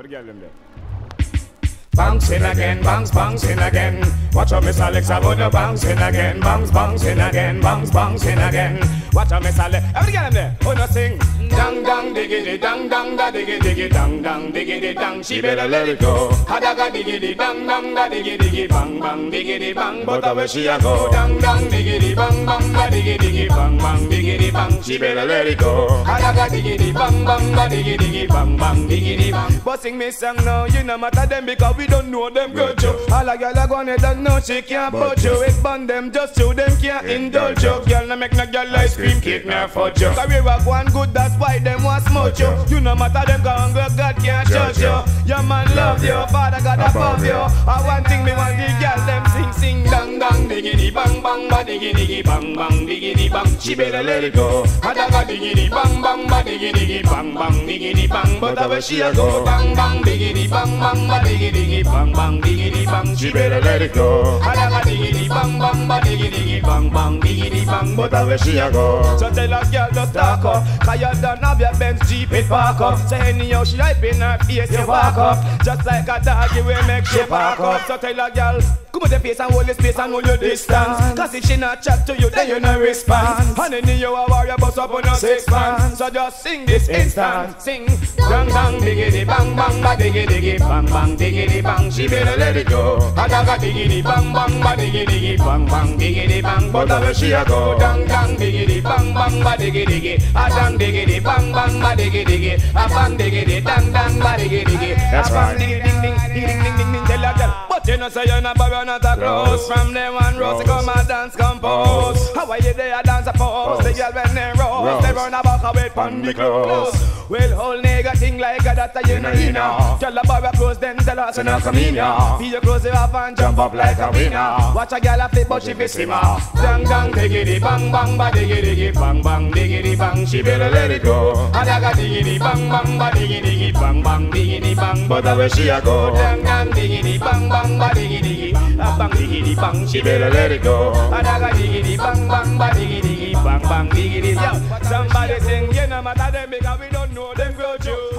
Pergi bounce in again, bounce in again. Watch out, Mr. Lexx, I wanna bounce in again, bounce in again, bounce in again. Watch out, Mr. Lexx, everybody get him there. Oh no, sing. Dang dang diggity, dang dang da diggy diggy, dang dang diggity dang. She better let it go. Hadaga diggity, dang dang da diggy diggy, bang bang diggity bang. But away she a go. Dang dang diggity, bang bang da diggy diggy, bang bang diggity bang. She better let it go. Hadaga diggity, bang bang da diggy diggy, bang bang diggity bang. But sing me song now, you no matter them because we don't know them good you. All a girl a go and don't know she can't but you. It burn them just so them can't indulge you. Girl no make no girl ice cream cake no fudge you. Cause we a go and good that's why them want smudge you. You no matter them go and God can't judge you. Your man love you, Father God above you. I one thing me want the girl them sing dang dang diggity bang bang ba diggity bang bang diggity bang. She better let it go. Hadaga diggity bang bang ba diggity bang bang diggity bang. But away she a go. Dang dang diggity bang bang ba diggity bang bang diggity bang. She better let it go. Hadaga diggity bang bang ba diggity bang bang diggity bang. But away she a go. So tell a girl to talk up, 'cause you done have your Benz Jeep it park up. So anyhow she hype in her face you walk up, just like a dog you will make she park up. So tell a girl come with the face and hold the space and hold your distance. Cause if she not chat to you then you no respond. And anyhow a warrior bust up on her six-pans. So just sing this instant. Sing dang dang diggity bang bang ba diggity bang bang diggity bang. She better let it go. Hadaga diggity bang bang ba diggity bang bang diggity bang. But away she a go. Dang dang diggity bang bang ba diggity. A dang diggity bang bang ba diggity. A bang diggity dang dang ba diggity. That's right. Ding ding ding ding ding ding ding. Tell a girl, but you no say you no borrow not a clothes. From them one rose come and dance compose. How are you there a dance a pose? The girl when they rose, they run a back away from the clothes. Well whole nigga thing like a that you know you know. Tell a borrow clothes then tell us you no come in ya. Feel your clothes you have and jump up like a winner. Watch a girl a flip but she be slimmer. Dang dang diggity bang bang ba diggity bang bang diggity bang. She better let it go. Hadaga diggity bang bang ba diggity bang bang diggity bang. But away she a go. Dang dang diggity bang bang ba diggity. A bang diggity bang, she better let it go. Hadaga diggity bang bang ba diggity bang bang diggity. Somebody sing, you know matter them because we don't know them go to.